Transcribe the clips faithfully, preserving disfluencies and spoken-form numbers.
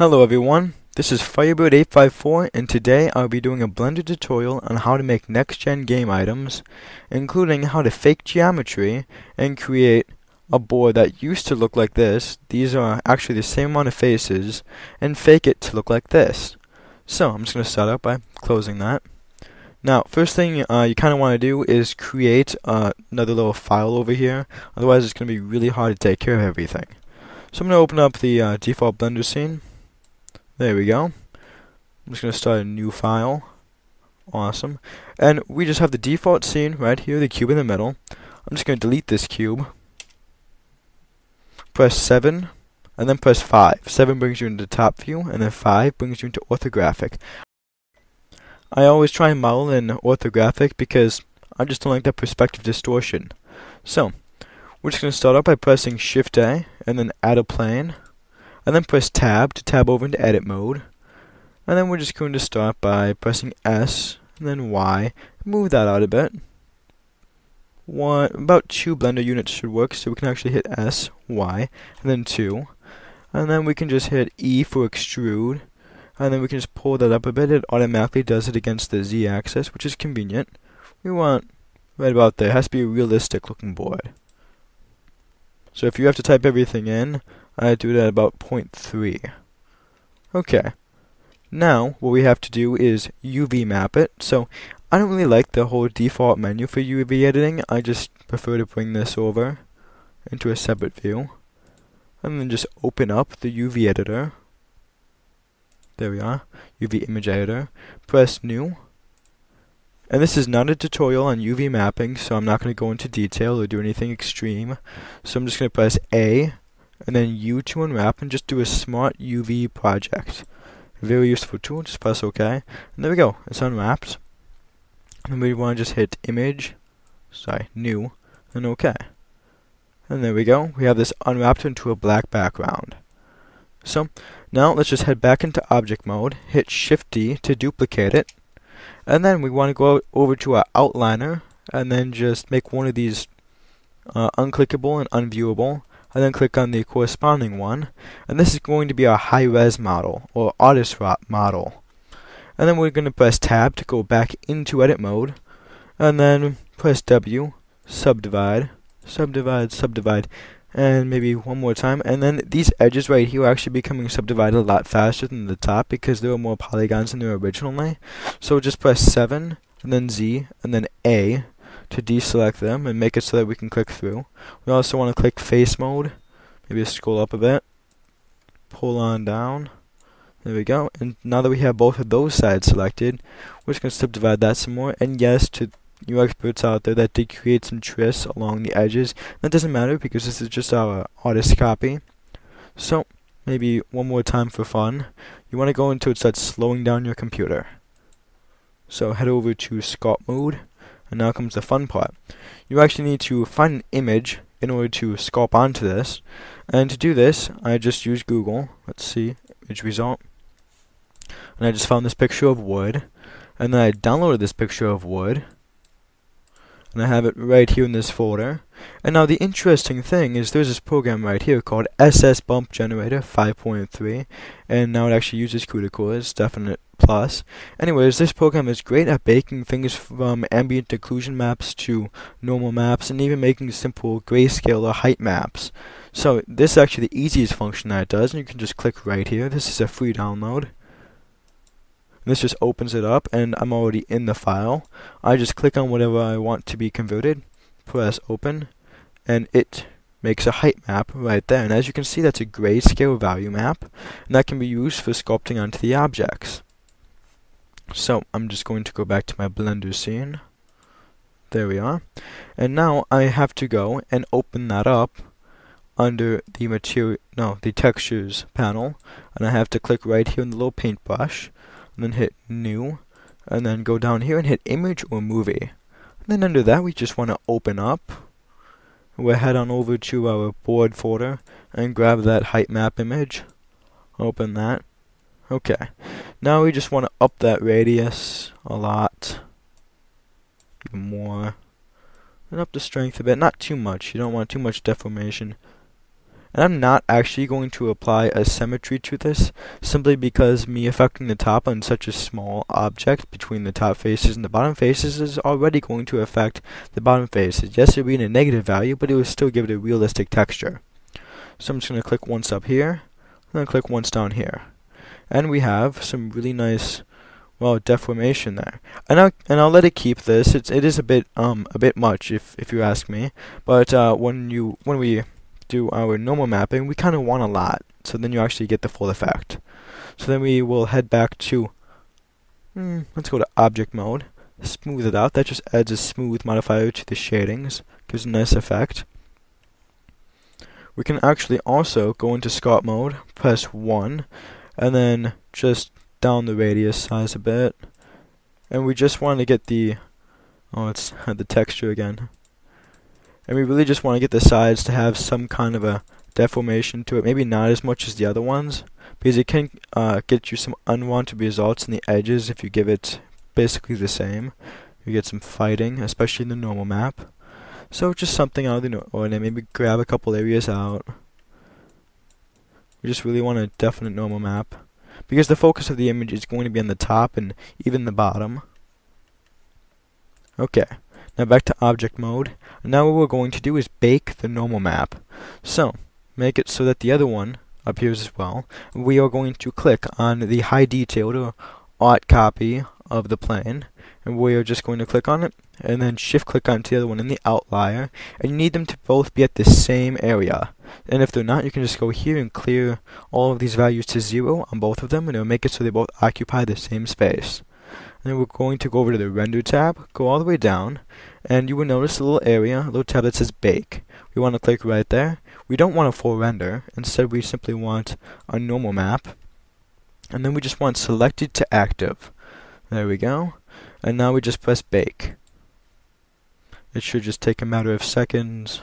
Hello everyone, this is Firebird eight five four and today I'll be doing a Blender tutorial on how to make next-gen game items, including how to fake geometry and create a board that used to look like this, these are actually the same amount of faces, and fake it to look like this. So I'm just going to start out by closing that. Now, first thing uh, you kind of want to do is create uh, another little file over here, otherwise it's going to be really hard to take care of everything. So I'm going to open up the uh, default Blender scene. There we go. I'm just going to start a new file. Awesome. And we just have the default scene right here, the cube in the middle. I'm just going to delete this cube. Press seven, and then press five. seven brings you into top view, and then five brings you into orthographic. I always try and model in orthographic because I just don't like that perspective distortion. So, we're just going to start out by pressing Shift A, and then add a plane. And then press Tab to tab over into edit mode, and then we're just going to start by pressing S and then Y, move that out a bit. One, about two Blender units should work, so we can actually hit S, Y, and then two, and then we can just hit E for extrude, and then we can just pull that up a bit. It automatically does it against the Z axis, which is convenient. We want right about there. It has to be a realistic looking board. So if you have to type everything in, I do it at about zero point three. Okay. Now, what we have to do is U V map it. So, I don't really like the whole default menu for U V editing. I just prefer to bring this over into a separate view. And then just open up the U V editor. There we are. U V image editor. Press new. And this is not a tutorial on U V mapping, so I'm not going to go into detail or do anything extreme. So I'm just going to press A and then U to unwrap and just do a smart U V project. Very useful tool, just press OK. And there we go, it's unwrapped. And we want to just hit Image, sorry, New, and OK. And there we go, we have this unwrapped into a black background. So, now let's just head back into object mode, hit Shift D to duplicate it. And then we want to go over to our outliner and then just make one of these uh, unclickable and unviewable, and then click on the corresponding one, and this is going to be our high-res model or artist model. And then we're going to press tab to go back into edit mode, and then press W, subdivide, subdivide, subdivide, and maybe one more time, and then these edges right here are actually becoming subdivided a lot faster than the top because there were more polygons than there originally. So just press seven, and then Z, and then A to deselect them and make it so that we can click through. We also want to click face mode, maybe scroll up a bit, pull on down, there we go, and now that we have both of those sides selected, we're just going to subdivide that some more, and yes, to you experts out there that did create some twists along the edges. That doesn't matter because this is just our artist copy. So, maybe one more time for fun. You want to go until it starts slowing down your computer. So head over to sculpt mode, and now comes the fun part. You actually need to find an image in order to sculpt onto this. And to do this, I just use Google. Let's see, image result. And I just found this picture of wood. And then I downloaded this picture of wood. And I have it right here in this folder. And now the interesting thing is there's this program right here called S S Bump Generator five point three, and now it actually uses CUDA cores, definite plus. Anyways, this program is great at baking things from ambient occlusion maps to normal maps, and even making simple grayscale or height maps. So this is actually the easiest function that it does, and you can just click right here. This is a free download. This just opens it up, and I'm already in the file. I just click on whatever I want to be converted, press open, and it makes a height map right there. And as you can see, that's a grayscale value map, and that can be used for sculpting onto the objects. So I'm just going to go back to my Blender scene. There we are. And now I have to go and open that up under the material, no, the textures panel, and I have to click right here in the little paintbrush. And then hit new, and then go down here and hit image or movie. And then under that we just want to open up. We'll head on over to our board folder and grab that height map image. Open that. Okay. Now we just want to up that radius a lot. Even more. And up the strength a bit. Not too much. You don't want too much deformation. And I'm not actually going to apply a symmetry to this, simply because me affecting the top on such a small object between the top faces and the bottom faces is already going to affect the bottom faces. Yes, it will be in a negative value, but it will still give it a realistic texture. So I'm just going to click once up here, and then click once down here. And we have some really nice, well, deformation there. And I'll, and I'll let it keep this. It's, it is a bit, um, a bit much, if, if you ask me. But uh, when you, when we... do our normal mapping, we kind of want a lot, so then you actually get the full effect. So then we will head back to, mm, let's go to object mode, smooth it out. That just adds a smooth modifier to the shadings, gives a nice effect. We can actually also go into sculpt mode, press one, and then just down the radius size a bit, and we just want to get the, oh, it's the texture again. And we really just want to get the sides to have some kind of a deformation to it. Maybe not as much as the other ones, because it can uh, get you some unwanted results in the edges if you give it basically the same. You get some fighting, especially in the normal map. So just something out of the ordinary. Maybe grab a couple areas out. We just really want a definite normal map, because the focus of the image is going to be on the top and even the bottom. Okay. Now back to object mode. Now what we're going to do is bake the normal map. So make it so that the other one appears as well. We are going to click on the high detailed or alt copy of the plane, and we are just going to click on it and then shift click on the other one in the outlier, and you need them to both be at the same area. And if they're not, you can just go here and clear all of these values to zero on both of them, and it'll make it so they both occupy the same space. And then we're going to go over to the Render tab, go all the way down, and you will notice a little area, a little tab that says Bake. We want to click right there. We don't want a full render. Instead, we simply want a normal map. And then we just want Selected to Active. There we go. And now we just press Bake. It should just take a matter of seconds,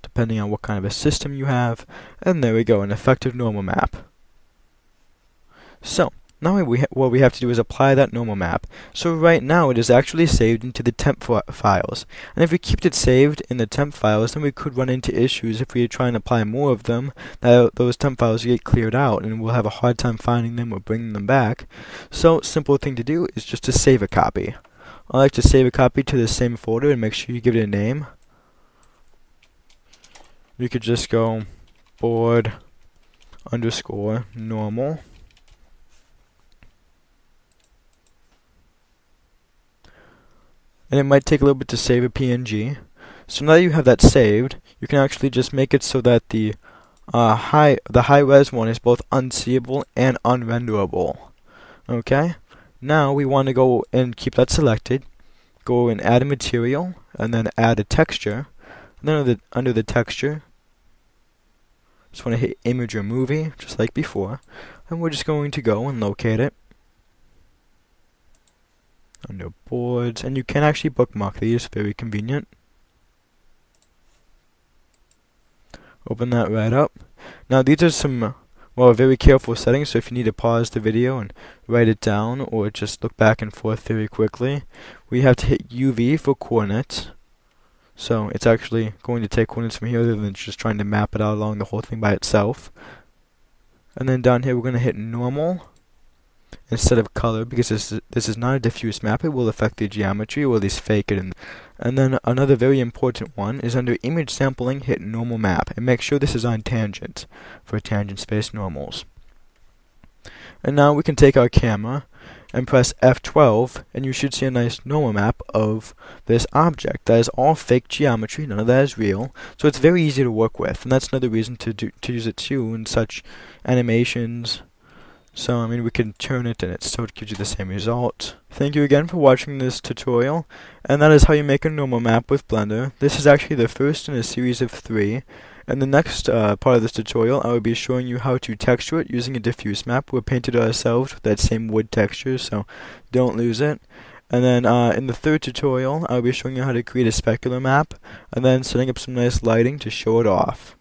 depending on what kind of a system you have. And there we go, an effective normal map. So, now we ha what we have to do is apply that normal map. So right now it is actually saved into the temp files. And if we kept it saved in the temp files, then we could run into issues if we try and apply more of them. That those temp files get cleared out, and we'll have a hard time finding them or bringing them back. So simple thing to do is just to save a copy. I like to save a copy to the same folder and make sure you give it a name. You could just go board underscore normal. And it might take a little bit to save a P N G. So now that you have that saved, you can actually just make it so that the uh, high the high res one is both unseeable and unrenderable. Okay. Now we want to go and keep that selected. Go and add a material, and then add a texture. And then under the, under the texture, just want to hit Image or Movie, just like before, and we're just going to go and locate it. Under boards, and you can actually bookmark these, very convenient. Open that right up. Now these are some, well, very careful settings, so if you need to pause the video and write it down or just look back and forth very quickly, we have to hit U V for coordinates. So it's actually going to take coordinates from here rather than just trying to map it out along the whole thing by itself. And then down here we're going to hit normal instead of color, because this is, this is not a diffuse map. It will affect the geometry, or at least fake it. In. And then another very important one is under image sampling, hit normal map, and make sure this is on tangent for tangent space normals. And now we can take our camera and press F twelve, and you should see a nice normal map of this object. That is all fake geometry, none of that is real, so it's very easy to work with, and that's another reason to, do, to use it too in such animations. So, I mean, we can turn it and it still gives you the same result. Thank you again for watching this tutorial, and that is how you make a normal map with Blender. This is actually the first in a series of three. In the next uh, part of this tutorial, I will be showing you how to texture it using a diffuse map. We painted ourselves with that same wood texture, so don't lose it. And then uh, in the third tutorial, I will be showing you how to create a specular map, and then setting up some nice lighting to show it off.